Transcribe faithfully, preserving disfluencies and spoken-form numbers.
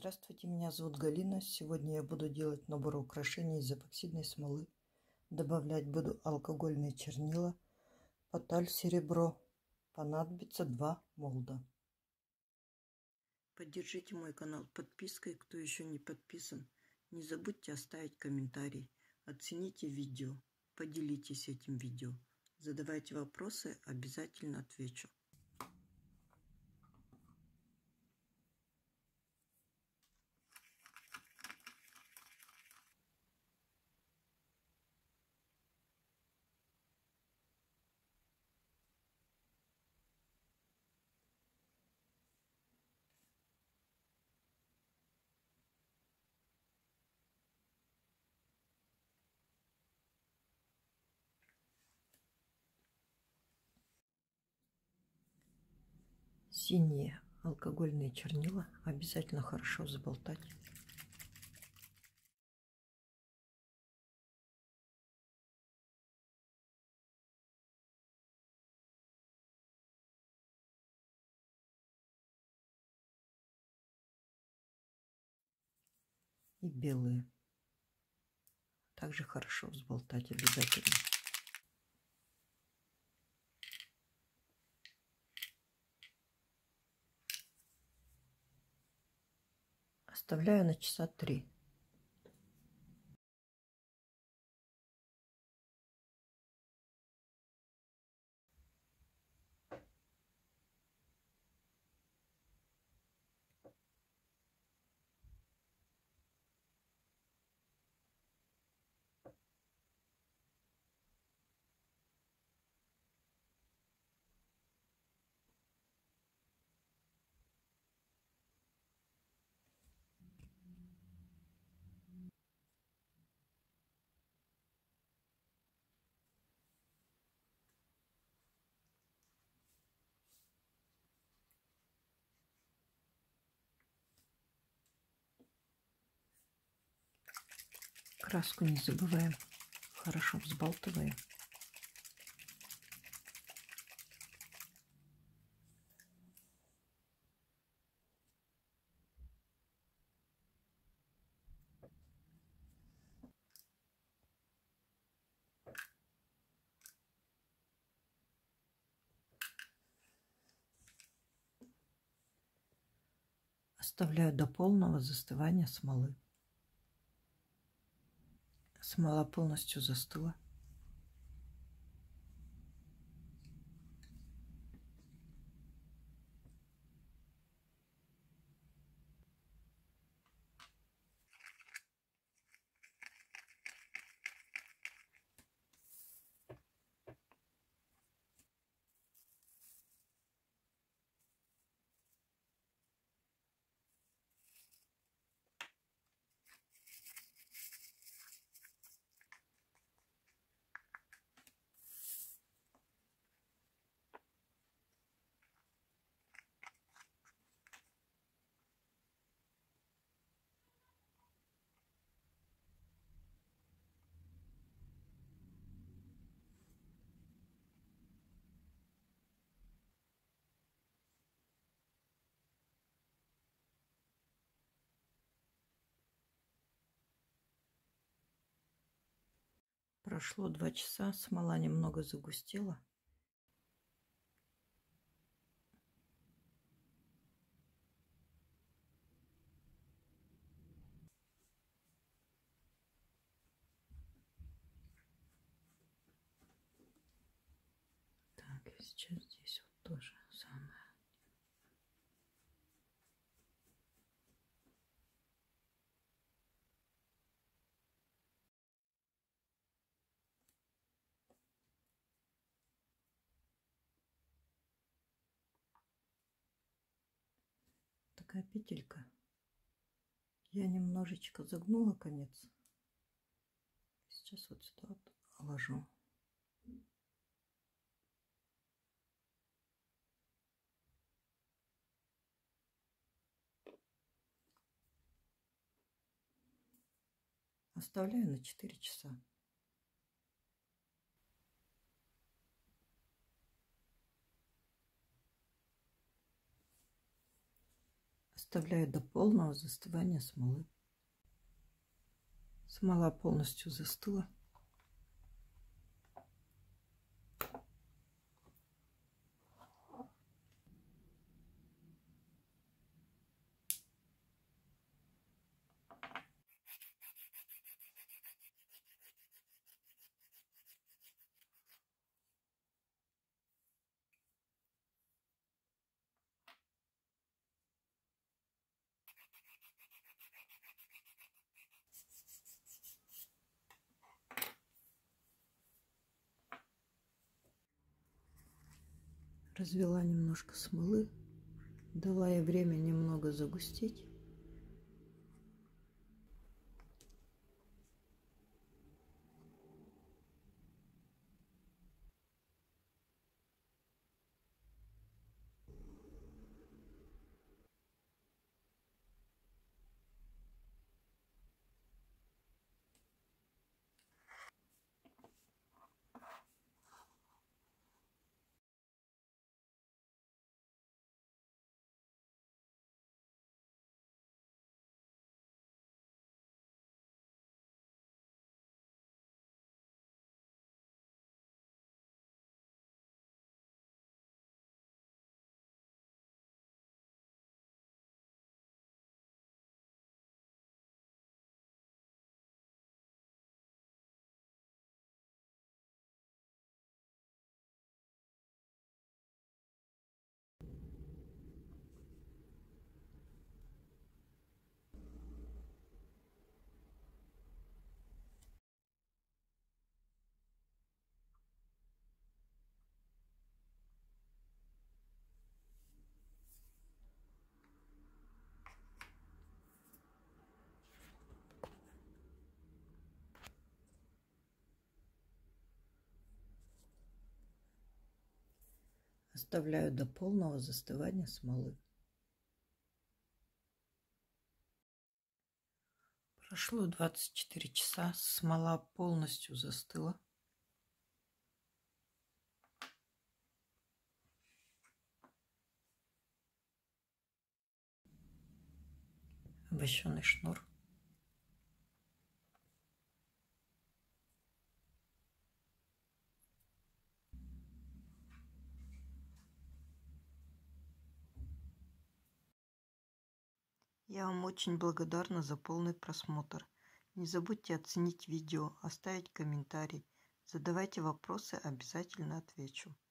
Здравствуйте, меня зовут Галина. Сегодня я буду делать набор украшений из эпоксидной смолы. Добавлять буду алкогольные чернила, поталь, серебро. Понадобится два молда. Поддержите мой канал подпиской, кто еще не подписан. Не забудьте оставить комментарий. Оцените видео, поделитесь этим видео. Задавайте вопросы, обязательно отвечу. Синие алкогольные чернила обязательно хорошо заболтать. И белые. Также хорошо взболтать обязательно. Оставляю на часа три. Краску не забываем, хорошо взбалтываем. Оставляю до полного застывания смолы. Смола полностью застыла. Прошло два часа, смола немного загустела. Так, сейчас здесь вот тоже самое. Такая петелька. Я немножечко загнула конец. Сейчас вот сюда положу. Оставляю на четыре часа. оставляю до полного застывания смолы. Смола полностью застыла. Развела немножко смолы, дала ей время немного загустеть. Оставляю до полного застывания смолы. Прошло двадцать четыре часа, смола полностью застыла. Обощённый шнур. Я вам очень благодарна за полный просмотр. Не забудьте оценить видео, оставить комментарий. Задавайте вопросы, обязательно отвечу.